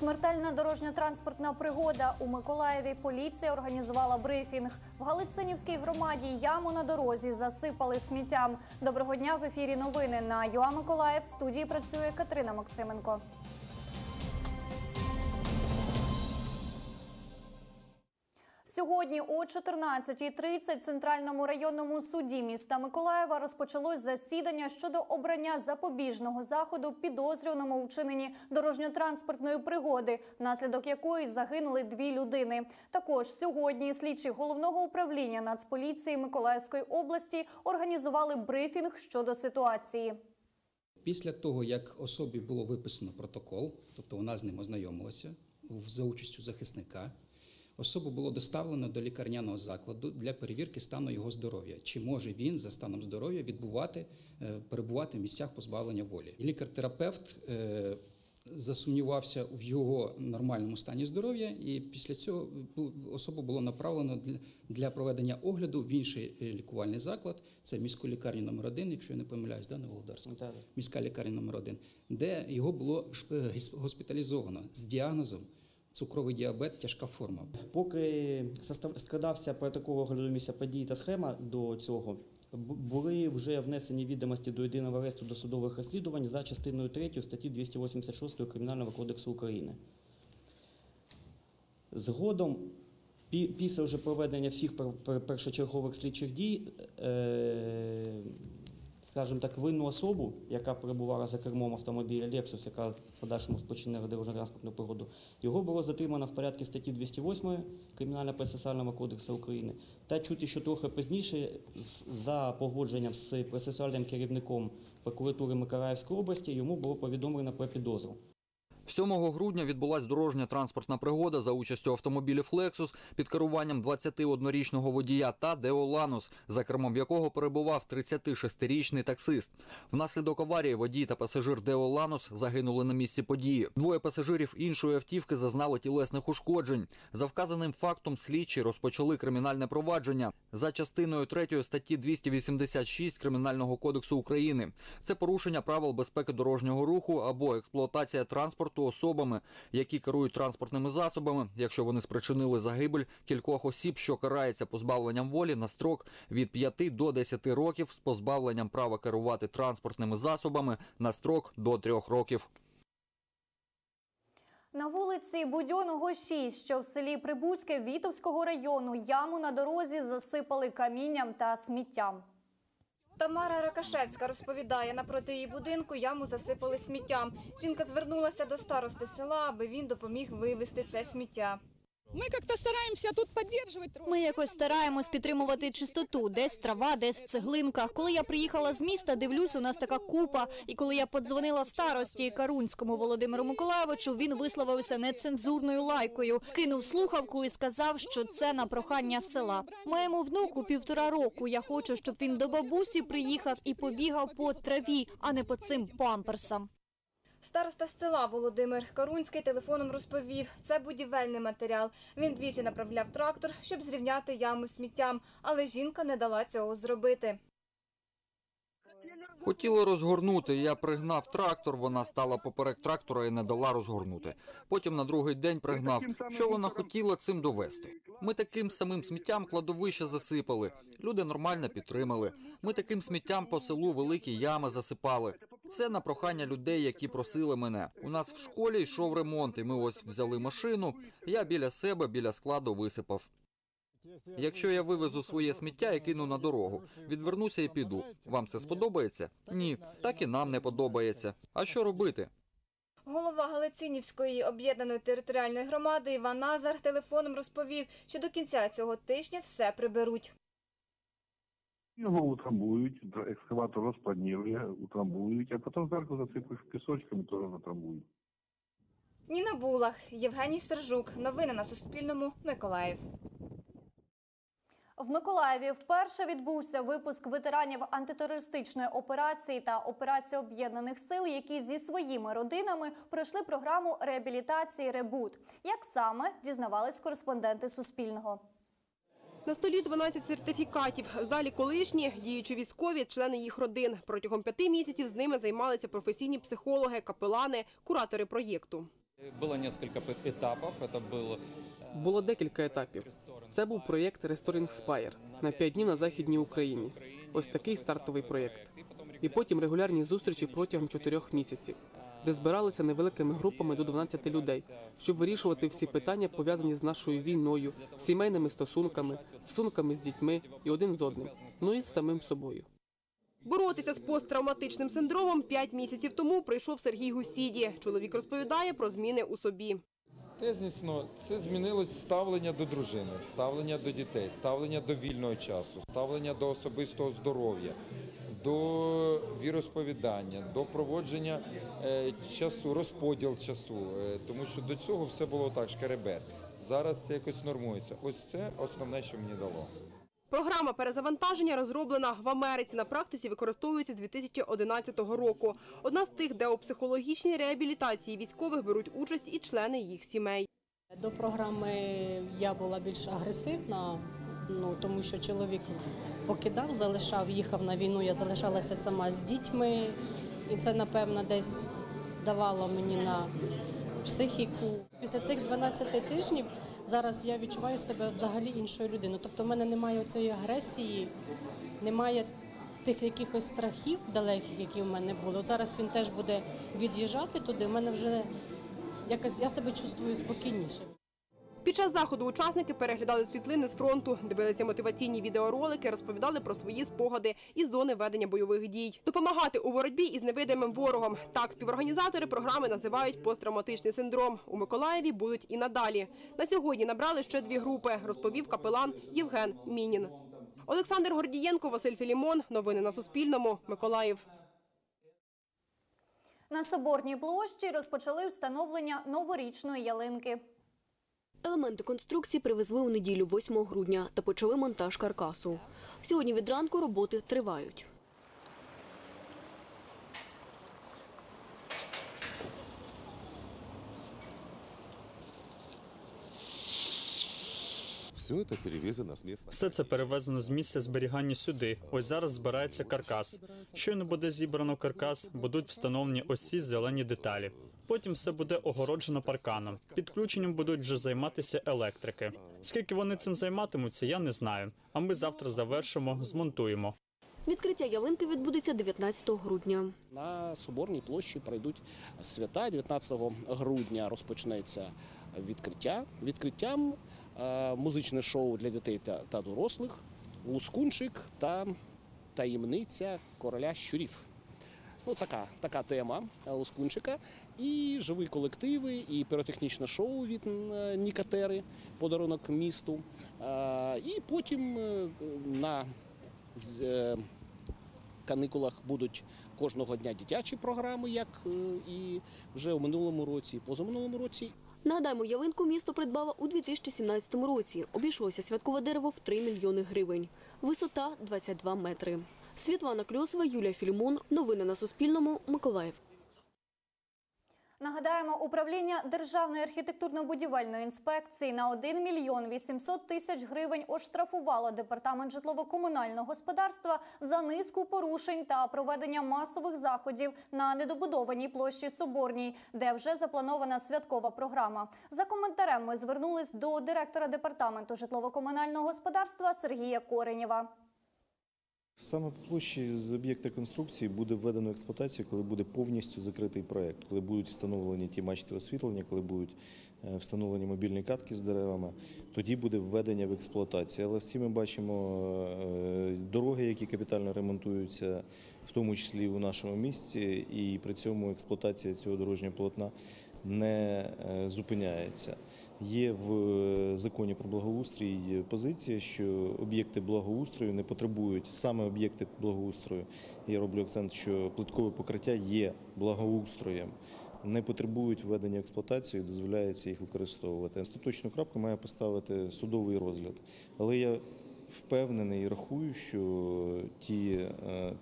Смертельна дорожньо-транспортна пригода. У Миколаєві поліція організувала брифінг. В Галицинівській громаді яму на дорозі засипали сміттям. Доброго дня, в ефірі новини на UA: Миколаїв. В студії працює Катерина Максименко. Сьогодні о 14:30 в Центральному районному суді міста Миколаєва розпочалось засідання щодо обрання запобіжного заходу підозрюваному у вчиненні дорожньо-транспортної пригоди, внаслідок якої загинули 2 людини. Також сьогодні слідчі Головного управління Нацполіції Миколаївської області організували брифінг щодо ситуації. Після того, як особі було виписано протокол, тобто вона з ним ознайомилася за участю захисника, особу було доставлено до лікарняного закладу для перевірки стану його здоров'я. Чи може він за станом здоров'я перебувати в місцях позбавлення волі. Лікар-терапевт засумнівався в його нормальному стані здоров'я, і після цього особу було направлено для проведення огляду в інший лікувальний заклад. Це міську лікарню номер 1, якщо я не помиляюсь, да, Володарська? Міська лікарня номер 1, де його було госпіталізовано з діагнозом цукровий діабет, тяжка форма. Поки складався протокол огляду місця подій та схема до цього, були вже внесені відомості до єдиного реєстру досудових розслідувань за частиною 3 статті 286 Кримінального кодексу України. Згодом, після вже проведення всіх першочергових слідчих дій, скажімо так, винну особу, яка перебувала за кермом автомобіля «Лексус», яка в подальшому спричинила дорожньо-транспортну пригоду, його було затримано в порядку статті 208 Кримінально-процесуального кодексу України. Та чути, що трохи пізніше, за погодженням з процесуальним керівником прокуратури Миколаївської області, йому було повідомлено про підозру. 7 грудня відбулася дорожньо-транспортна пригода за участю автомобілів «Лексус» під керуванням 21-річного водія та «Део Ланус», за кермом якого перебував 36-річний таксист. Внаслідок аварії водій та пасажир «Део Ланус» загинули на місці події. 2 пасажирів іншої автівки зазнали тілесних ушкоджень. За вказаним фактом слідчі розпочали кримінальне провадження за частиною 3 статті 286 Кримінального кодексу України. Це порушення правил безпеки дорожнього руху або експлуатація транспорту особами, які керують транспортними засобами, якщо вони спричинили загибель кількох осіб, що карається позбавленням волі на строк від 5 до 10 років з позбавленням права керувати транспортними засобами на строк до 3 років. На вулиці Будьоного, 6, що в селі Прибузьке Вітовського району, яму на дорозі засипали камінням та сміттям. Тамара Ракашевська розповідає, напроти її будинку яму засипали сміттям. Жінка звернулася до старости села, аби він допоміг вивезти це сміття. Ми якось стараємось підтримувати чистоту. Десь трава, десь цеглинка. Коли я приїхала з міста, дивлюсь, у нас така купа. І коли я подзвонила старості Карунському Володимиру Миколайовичу, він висловився нецензурною лайкою. Кинув слухавку і сказав, що це на прохання села. Моєму внуку 1,5 року. Я хочу, щоб він до бабусі приїхав і побігав по траві, а не по цим памперсам. Староста села Володимир Карунський телефоном розповів, це будівельний матеріал. Він двічі направляв трактор, щоб зрівняти яму з сміттям, але жінка не дала цього зробити. Хотіла розгорнути, я пригнав трактор, вона стала поперек трактора і не дала розгорнути. Потім на другий день пригнав, що вона хотіла цим довести. Ми таким самим сміттям кладовище засипали, люди нормально підтримали. Ми таким сміттям по селу великі ями засипали. Це на прохання людей, які просили мене. У нас в школі йшов ремонт, і ми ось взяли машину, я біля себе, біля складу висипав. Якщо я вивезу своє сміття і кину на дорогу, відвернуся і піду. Вам це сподобається? Ні, так і нам не подобається. А що робити? Голова Галицинівської об'єднаної територіальної громади Іван Назар телефоном розповів, що до кінця цього тижня все приберуть. Його утрамбують, екскаватор розпланірує, утрамбують, а потім зверху засипають пісочками, теж натрамбують. Ніна Булах, Євгеній Сержук. Новини на Суспільному. Миколаїв. В Миколаєві вперше відбувся випуск ветеранів антитерористичної операції та операції об'єднаних сил, які зі своїми родинами пройшли програму реабілітації «Reboot». Як саме, дізнавались кореспонденти Суспільного. На столі 12 сертифікатів. В залі колишні, діючі військові, члени їх родин. Протягом 5 місяців з ними займалися професійні психологи, капелани, куратори проєкту. Було декілька етапів. Це був проєкт «Ресторинг спайр» на 5 днів на Західній Україні. Ось такий стартовий проєкт. І потім регулярні зустрічі протягом 4 місяців, де збиралися невеликими групами до 12 людей, щоб вирішувати всі питання, пов'язані з нашою війною, сімейними стосунками, стосунками з дітьми і один з одним, ну і з самим собою. Боротися з посттравматичним синдромом 5 місяців тому прийшов Сергій Гусіді. Чоловік розповідає про зміни у собі. Тезнісно, це змінилось ставлення до дружини, ставлення до дітей, ставлення до вільного часу, ставлення до особистого здоров'я, до віросповідання, до проводження часу, розподіл часу, тому що до цього все було так, шкереберт. Зараз це якось нормується. Ось це основне, що мені дало. Програма «Перезавантаження» розроблена в Америці. На практиці використовується з 2011 року. Одна з тих, де у психологічній реабілітації військових беруть участь і члени їх сімей. До програми я була більш агресивна, тому що чоловік покидав, залишав, їхав на війну, я залишалася сама з дітьми. І це, напевно, десь давало мені на психіку. Після цих 12 тижнів зараз я відчуваю себе взагалі іншою людиною. Тобто в мене немає цієї агресії, немає тих якихось страхів далеких, які в мене були. От зараз він теж буде від'їжджати туди, в мене вже якось я себе чувствую спокійніше. Під час заходу учасники переглядали світлини з фронту, дивилися мотиваційні відеоролики, розповідали про свої спогади із зони ведення бойових дій. Допомагати у боротьбі із невидимим ворогом. Так співорганізатори програми називають посттравматичний синдром. У Миколаєві будуть і надалі. На сьогодні набрали ще 2 групи, розповів капелан Євген Мінін. Олександр Гордієнко, Василь Філімон. Новини на Суспільному. Миколаїв. На Соборній площі розпочали встановлення новорічної ялинки. Елементи конструкції привезли у неділю 8 грудня та почали монтаж каркасу. Сьогодні від ранку роботи тривають. Все це перевезено з місця зберігання сюди. Ось зараз збирається каркас. Щойно буде зібрано каркас, будуть встановлені ось ці зелені деталі. Потім все буде огороджено парканом. Підключенням будуть вже займатися електрики. Скільки вони цим займатимуться, я не знаю. А ми завтра завершимо, змонтуємо. Відкриття ялинки відбудеться 19 грудня. На Соборній площі пройдуть свята. 19 грудня розпочнеться відкриття. Відкриттям музичне шоу для дітей та дорослих, «Лускунчик» та «Таємниця короля щурів». Така тема «Лускунчика». І живі колективи, і піротехнічне шоу від «Нікатери» – подарунок місту. І потім на канікулах будуть кожного дня дитячі програми, як і вже у минулому році, і позаминулому році. Нагадаємо, ялинку місто придбало у 2017 році. Обійшлося святкове дерево в 3 мільйони гривень. Висота – 22 метри. Світлана Клюсова, Юлія Фільмон. Новини на Суспільному. Миколаїв. Нагадаємо, управління Державної архітектурно-будівельної інспекції на 1 800 000 гривень оштрафувало Департамент житлово-комунального господарства за низку порушень та проведення масових заходів на недобудованій площі Соборній, де вже запланована святкова програма. За коментарем ми звернулись до директора Департаменту житлово-комунального господарства Сергія Коренєва. Саме площі з об'єкта конструкції буде введено в експлуатацію, коли буде повністю закритий проєкт, коли будуть встановлені ті мачти освітлення, коли будуть встановлені мобільні катки з деревами, тоді буде введення в експлуатацію. Але всі ми бачимо дороги, які капітально ремонтуються, в тому числі у нашому місті, і при цьому експлуатація цього дорожнього полотна не зупиняється. Є в законі про благоустрій позиція, що об'єкти благоустрою не потребують, саме об'єкти благоустрою, я роблю акцент, що плиткове покриття є благоустроєм, не потребують введення в експлуатацію і дозволяється їх використовувати. Остаточну крапку має поставити судовий розгляд, але я впевнений і рахую, що ті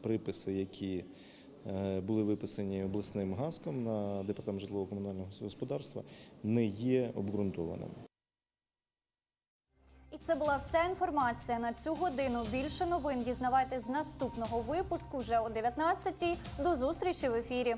приписи, які були виписані обласним ГАСКом на Департамент житлово-комунального господарства, не є обґрунтованими. І це була вся інформація на цю годину. Більше новин дізнавайтесь з наступного випуску вже о 19-й. До зустрічі в ефірі.